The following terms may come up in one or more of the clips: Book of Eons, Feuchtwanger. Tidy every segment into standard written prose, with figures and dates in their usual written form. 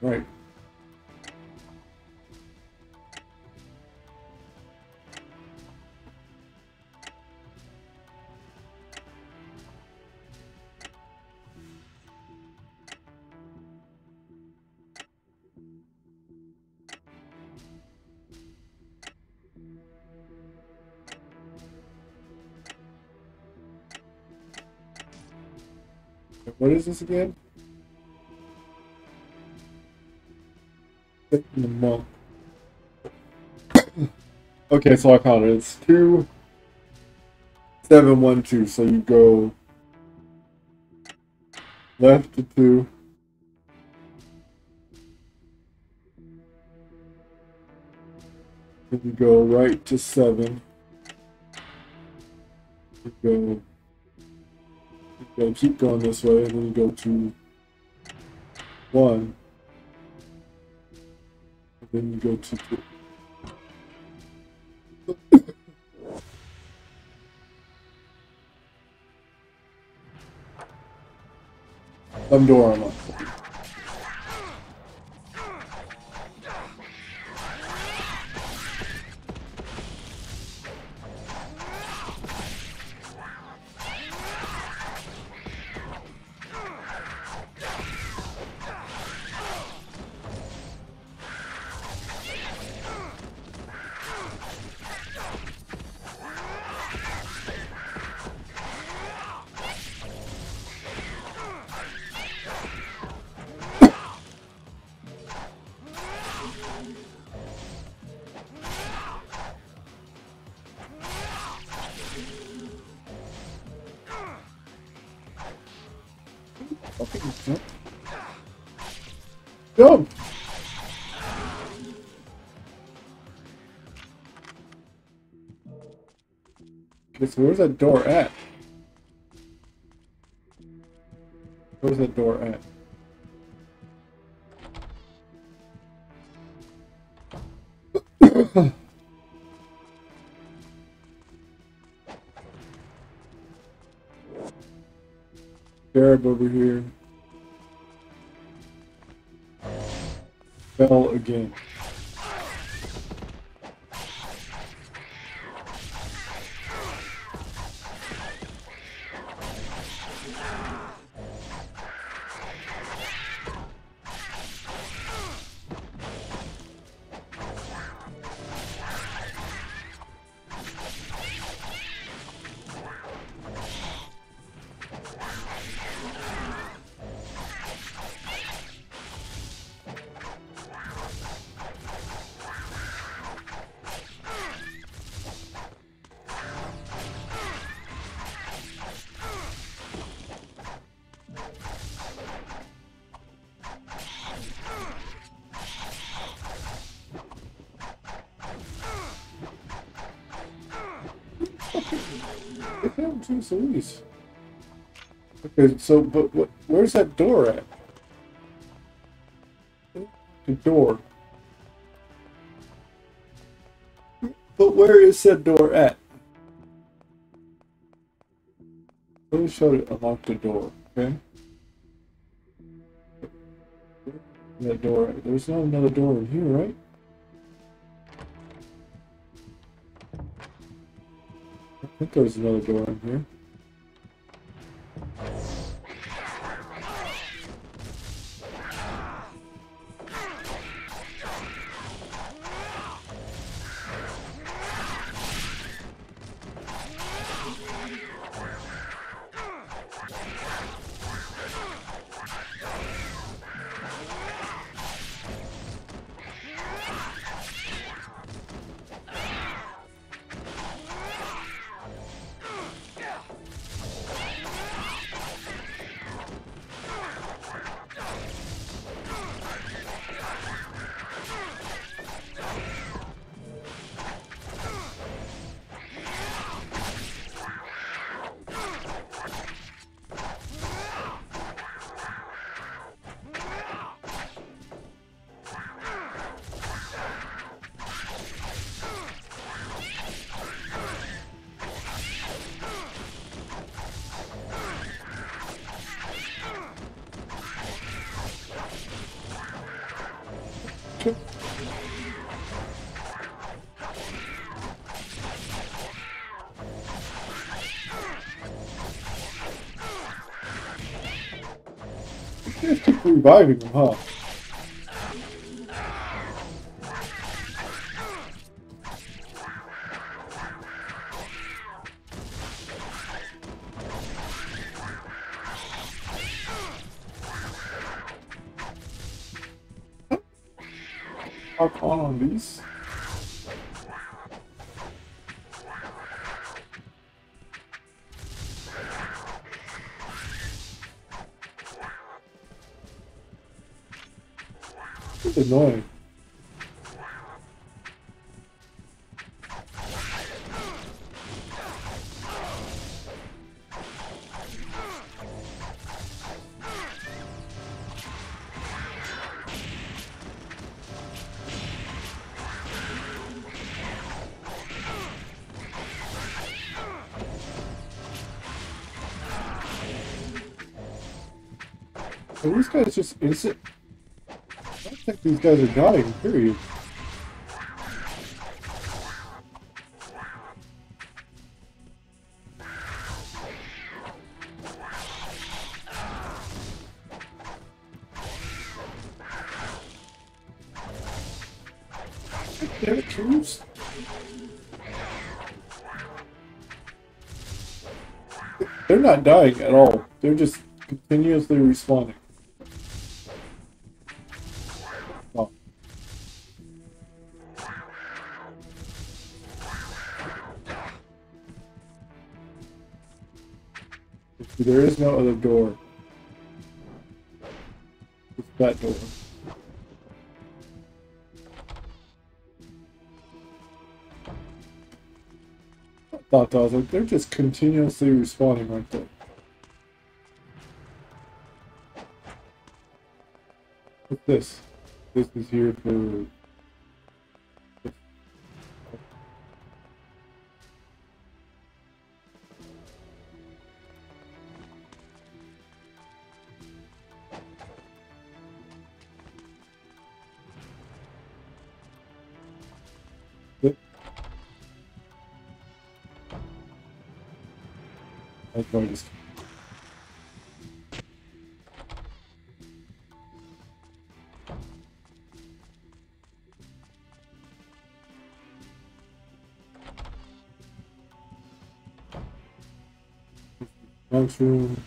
Right. What is this again? Okay, so I found it. It's 2, 7, 1, 2. So you go left to 2. Then you go right to 7. You keep going this way, and then you go to 1, and then you go to 2. Some door unlocked. Jump! Okay, so where's that door at? Where's that door at? Garib over here. Fell again. Jeez. Okay, so, but what, where's that door at? The door. But where is that door at? Let me show you, unlock the door, okay? That door, there's not another door in here, right? I think there's another door in here. ataque. Reviving him, huh? Fuck on these. This is annoying. So these guys just instant. I don't think these guys are dying, period. Damn it, troops. They're not dying at all. They're just continuously responding. There is no other door. It's that door. I thought that was like, they're just continuously respawning right there. What's this? This is here for... Mushroom.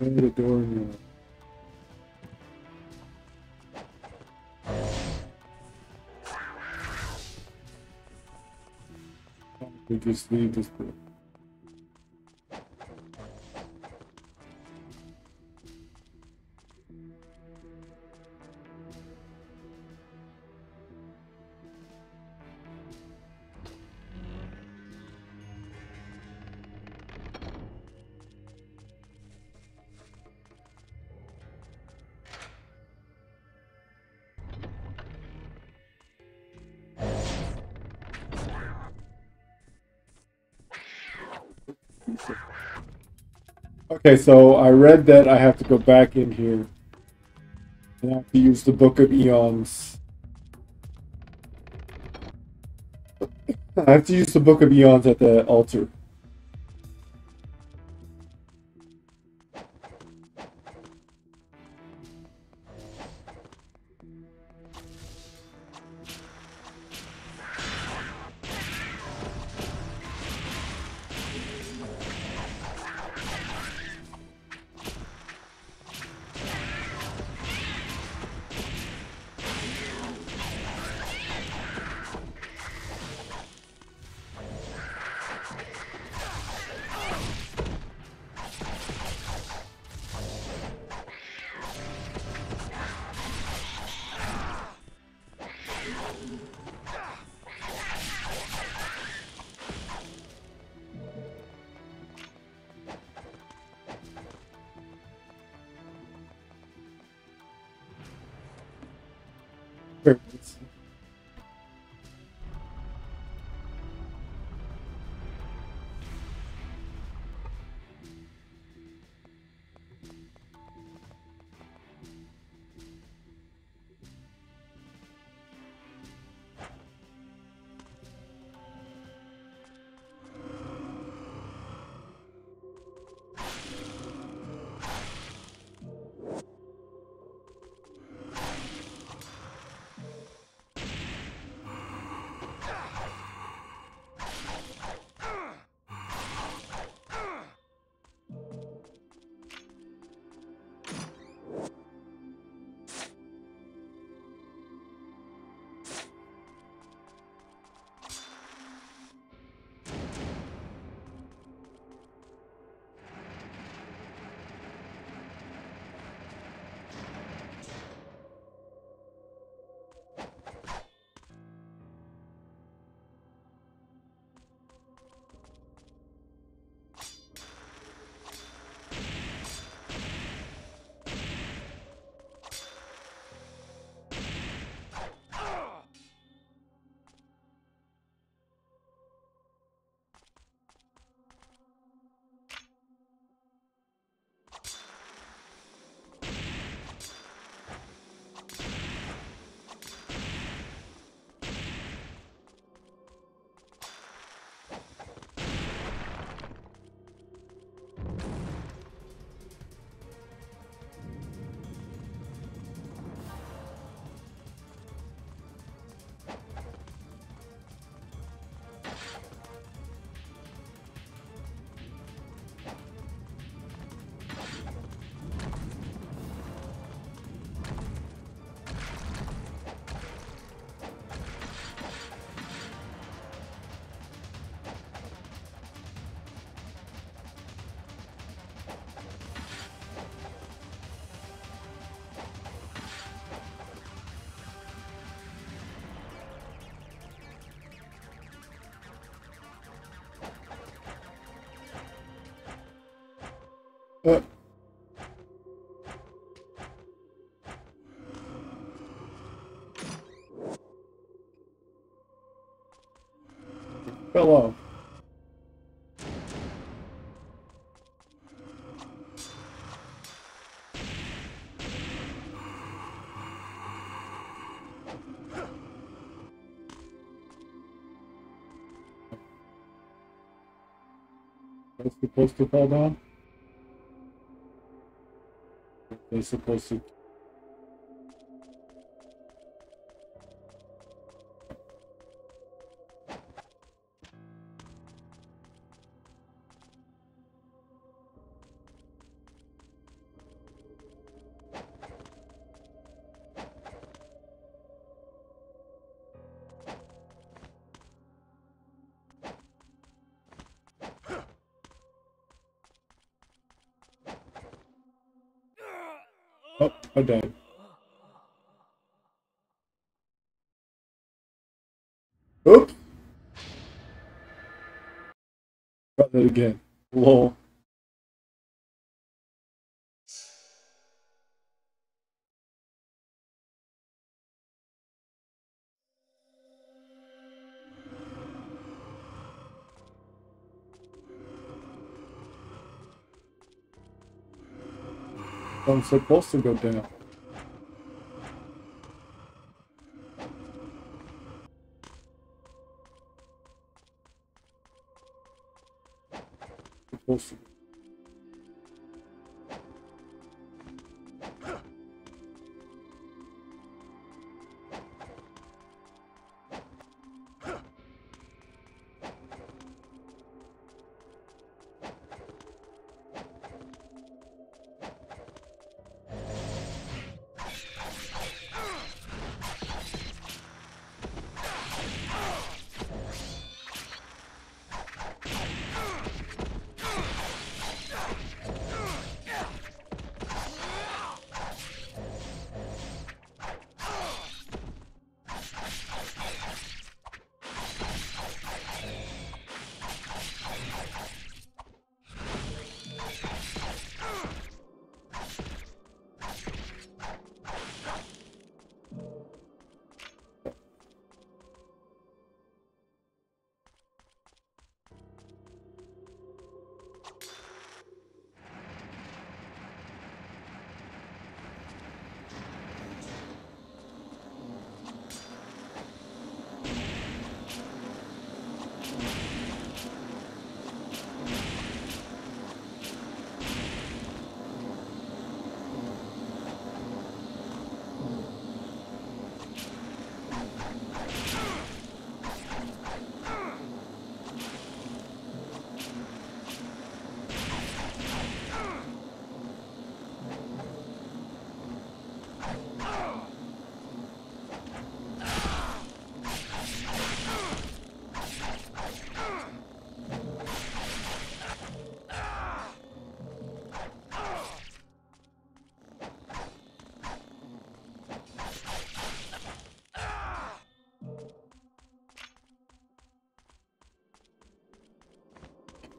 Open the door now. We just leave this bit. Okay, so I read that I have to go back in here and I have to use the Book of Eons. I have to use the Book of Eons at the altar. What? Fell off. That's supposed to fall down? They're supposed to. Oh, I died. Oops. Try that again. Lol. I'm supposed to go down. Supposed to.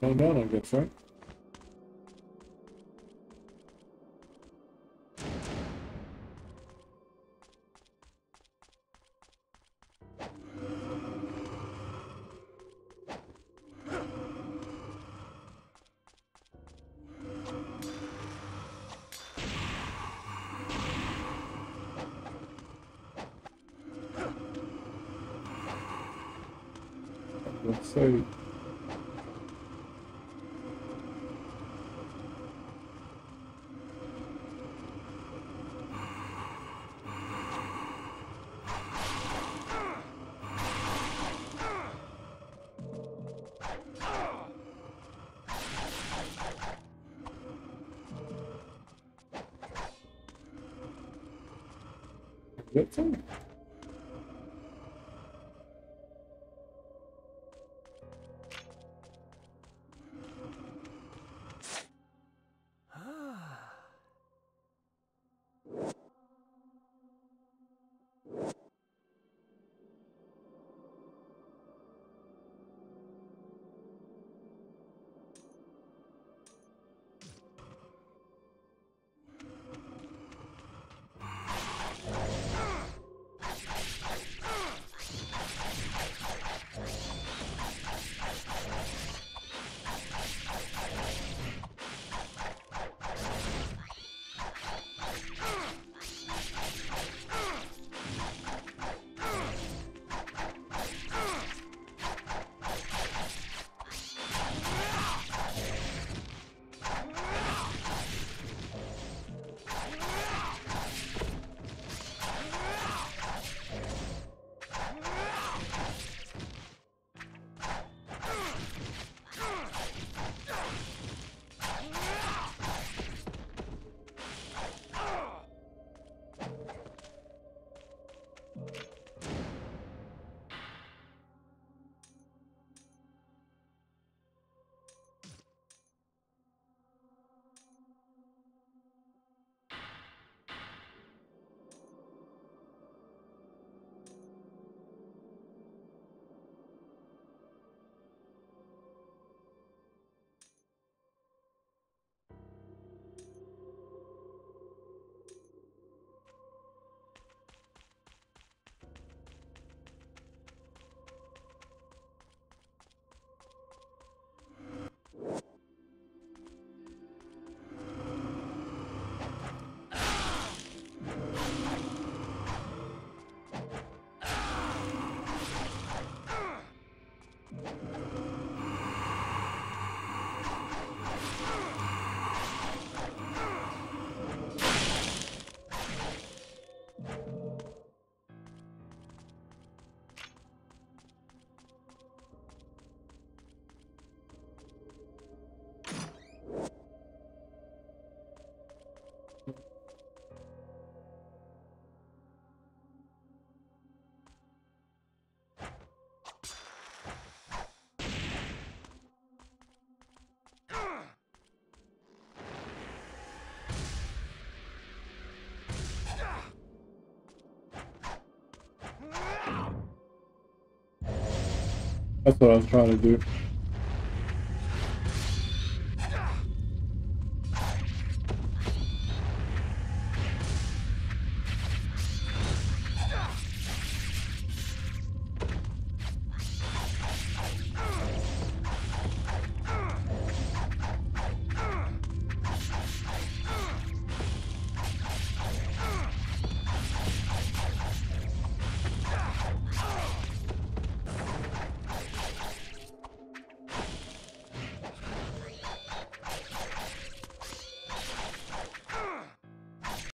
Down, down, I guess, right? Let's see. That's it. That's what I was trying to do.